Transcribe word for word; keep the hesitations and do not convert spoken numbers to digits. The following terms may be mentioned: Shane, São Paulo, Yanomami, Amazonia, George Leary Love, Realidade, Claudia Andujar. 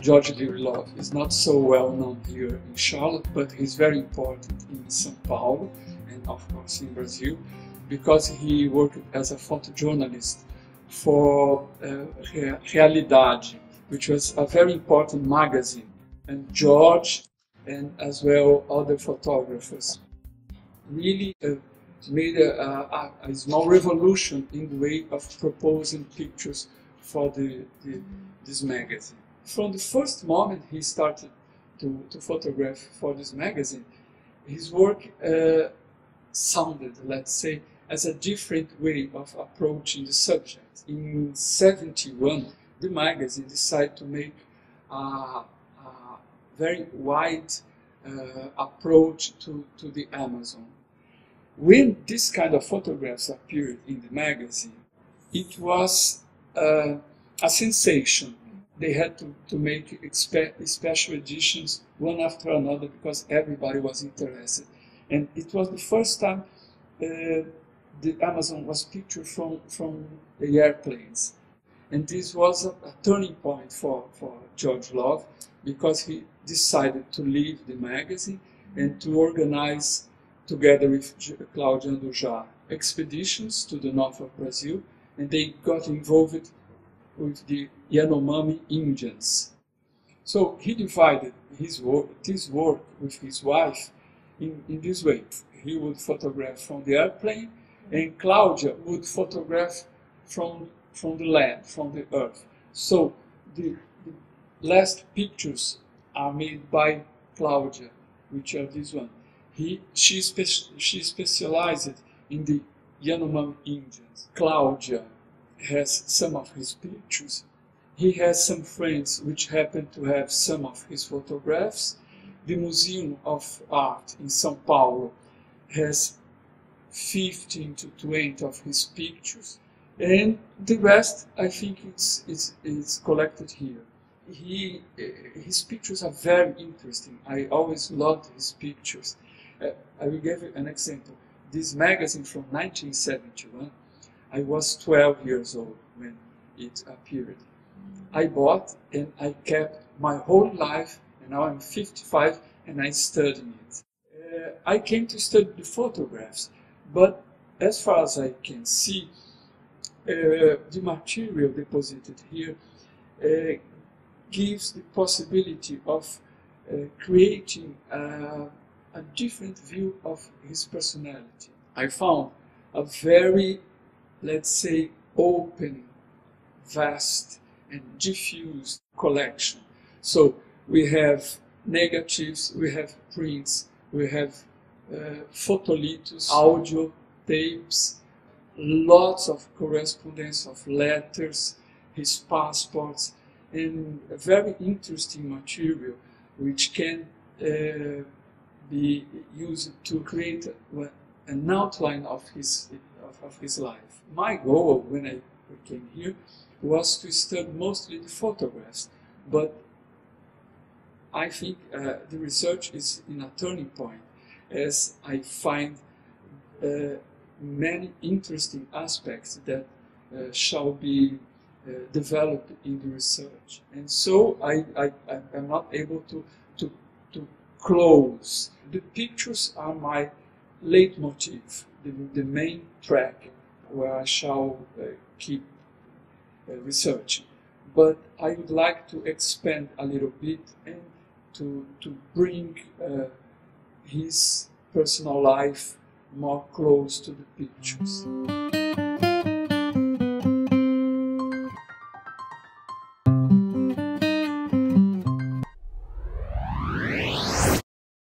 George Leary Love is not so well known here in Charlotte, but he's very important in São Paulo and of course in Brazil, because he worked as a photojournalist for uh, Realidade, which was a very important magazine, and George and as well other photographers really uh, made a, a, a small revolution in the way of proposing pictures for the, the, this magazine. From the first moment he started to, to photograph for this magazine, his work uh, sounded, let's say, as a different way of approaching the subject. In seventy-one, the magazine decided to make a, a very wide uh, approach to, to the Amazon. When this kind of photographs appeared in the magazine, it was uh, a sensation. They had to, to make special editions one after another because everybody was interested. And it was the first time uh, the Amazon was pictured from, from the airplanes. And this was a, a turning point for, for George Love, because he decided to leave the magazine and to organize, together with Claudia Andujar, expeditions to the north of Brazil, and they got involved with the Yanomami Indians. So he divided his work, his work with his wife in, in this way. He would photograph from the airplane, and Claudia would photograph from, from the land, from the earth. So the, the last pictures are made by Claudia, which are this one. He, she, spe she specialized in the Yanomami Indians. Claudia has some of his pictures. He has some friends which happen to have some of his photographs. The Museum of Art in São Paulo has fifteen to twenty of his pictures. And the rest, I think, it's, it's, it's collected here. He, his pictures are very interesting. I always loved his pictures. Uh, I will give you an example. This magazine from nineteen seventy-one, I was twelve years old when it appeared. I bought and I kept my whole life, and now I'm fifty-five and I'm studying it. Uh, I came to study the photographs, but as far as I can see, uh, the material deposited here uh, gives the possibility of uh, creating a a different view of his personality. I found a very, let's say, open, vast, and diffused collection. So we have negatives, we have prints, we have uh, photolitos, audio tapes, lots of correspondence of letters, his passports, and a very interesting material which can uh, be used to create an outline of his, of, of his life. My goal when I came here was to study mostly the photographs, but I think uh, the research is in a turning point, as I find uh, many interesting aspects that uh, shall be uh, developed in the research. And so I, I, I am not able to, to, to close. The pictures are my leitmotif, the, the main track where I shall uh, keep uh, researching. But I would like to expand a little bit and to, to bring uh, his personal life more close to the pictures.